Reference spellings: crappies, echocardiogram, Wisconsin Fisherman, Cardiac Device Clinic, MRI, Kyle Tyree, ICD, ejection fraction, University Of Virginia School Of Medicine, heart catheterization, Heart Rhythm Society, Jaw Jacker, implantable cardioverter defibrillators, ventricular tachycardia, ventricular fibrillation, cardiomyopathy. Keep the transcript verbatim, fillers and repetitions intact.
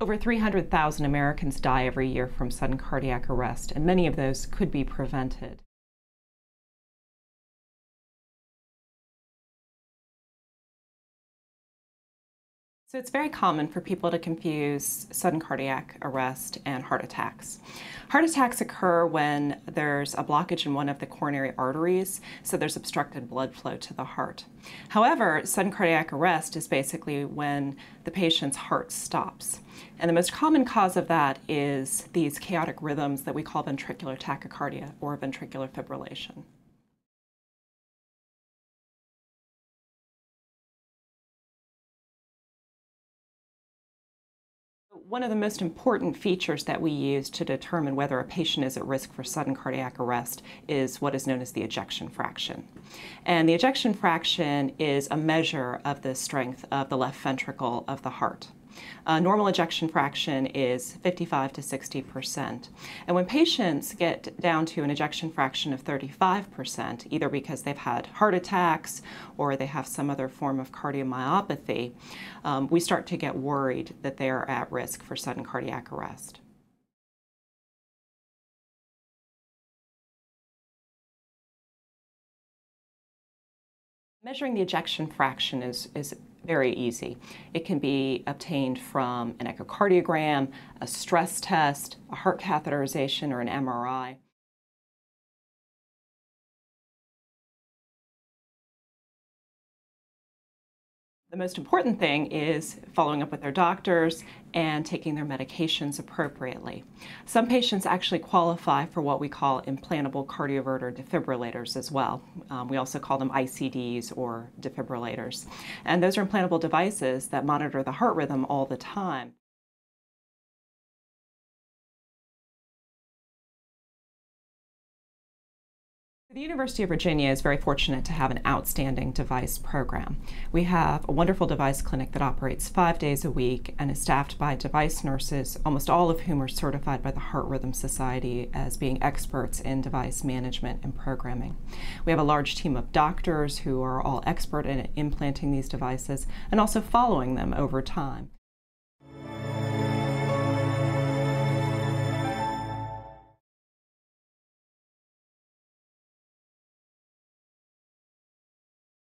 Over three hundred thousand Americans die every year from sudden cardiac arrest, and many of those could be prevented. So it's very common for people to confuse sudden cardiac arrest and heart attacks. Heart attacks occur when there's a blockage in one of the coronary arteries, so there's obstructed blood flow to the heart. However, sudden cardiac arrest is basically when the patient's heart stops. And the most common cause of that is these chaotic rhythms that we call ventricular tachycardia or ventricular fibrillation. One of the most important features that we use to determine whether a patient is at risk for sudden cardiac arrest is what is known as the ejection fraction. And the ejection fraction is a measure of the strength of the left ventricle of the heart. Uh, normal ejection fraction is fifty-five to sixty percent. And when patients get down to an ejection fraction of thirty-five percent, either because they've had heart attacks or they have some other form of cardiomyopathy, um, we start to get worried that they are at risk for sudden cardiac arrest. Measuring the ejection fraction is, is very easy. It can be obtained from an echocardiogram, a stress test, a heart catheterization, or an M R I. The most important thing is following up with their doctors and taking their medications appropriately. Some patients actually qualify for what we call implantable cardioverter defibrillators as well. Um, we also call them I C Ds or defibrillators. And those are implantable devices that monitor the heart rhythm all the time. The University of Virginia is very fortunate to have an outstanding device program. We have a wonderful device clinic that operates five days a week and is staffed by device nurses, almost all of whom are certified by the Heart Rhythm Society as being experts in device management and programming. We have a large team of doctors who are all expert in implanting these devices and also following them over time.